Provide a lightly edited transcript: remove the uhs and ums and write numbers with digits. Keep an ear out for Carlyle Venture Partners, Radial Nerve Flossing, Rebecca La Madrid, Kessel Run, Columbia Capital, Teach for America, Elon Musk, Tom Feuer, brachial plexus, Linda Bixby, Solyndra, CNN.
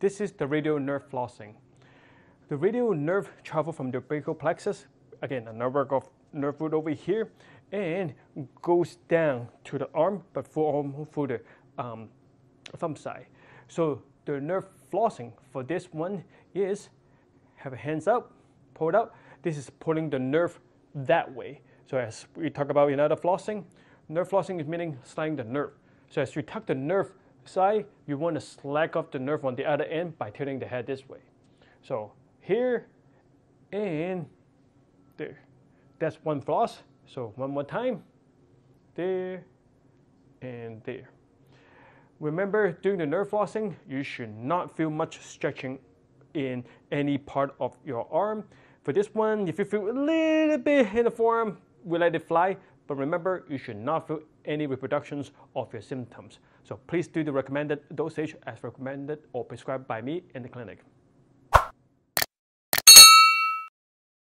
This is the radial nerve flossing. The radial nerve travels from the brachial plexus, again, a network of nerve root over here, and goes down to the arm, but for the thumb side. So the nerve flossing for this one is have hands up, pull it out. This is pulling the nerve that way. So as we talk about in other flossing, nerve flossing is meaning sliding the nerve. So as you tuck the nerve side, you want to slack off the nerve on the other end by tilting the head this way. So here and there. That's one floss. So one more time, there and there. Remember, during the nerve flossing, you should not feel much stretching in any part of your arm. For this one, if you feel a little bit in the forearm, we let it fly. But remember, you should not feel any reproductions of your symptoms. So please do the recommended dosage as recommended or prescribed by me in the clinic.